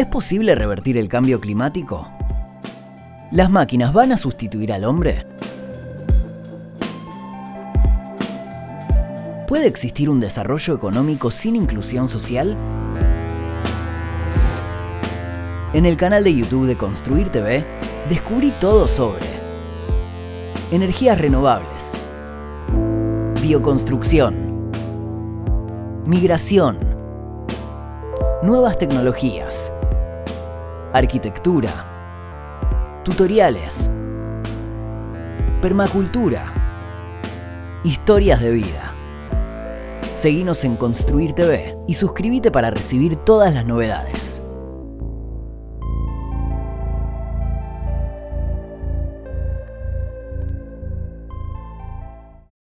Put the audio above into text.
¿Es posible revertir el cambio climático? ¿Las máquinas van a sustituir al hombre? ¿Puede existir un desarrollo económico sin inclusión social? En el canal de YouTube de Construir TV, descubrí todo sobre energías renovables, bioconstrucción, migración, nuevas tecnologías, arquitectura, tutoriales, permacultura, historias de vida. Seguinos en Construir TV y suscríbete para recibir todas las novedades.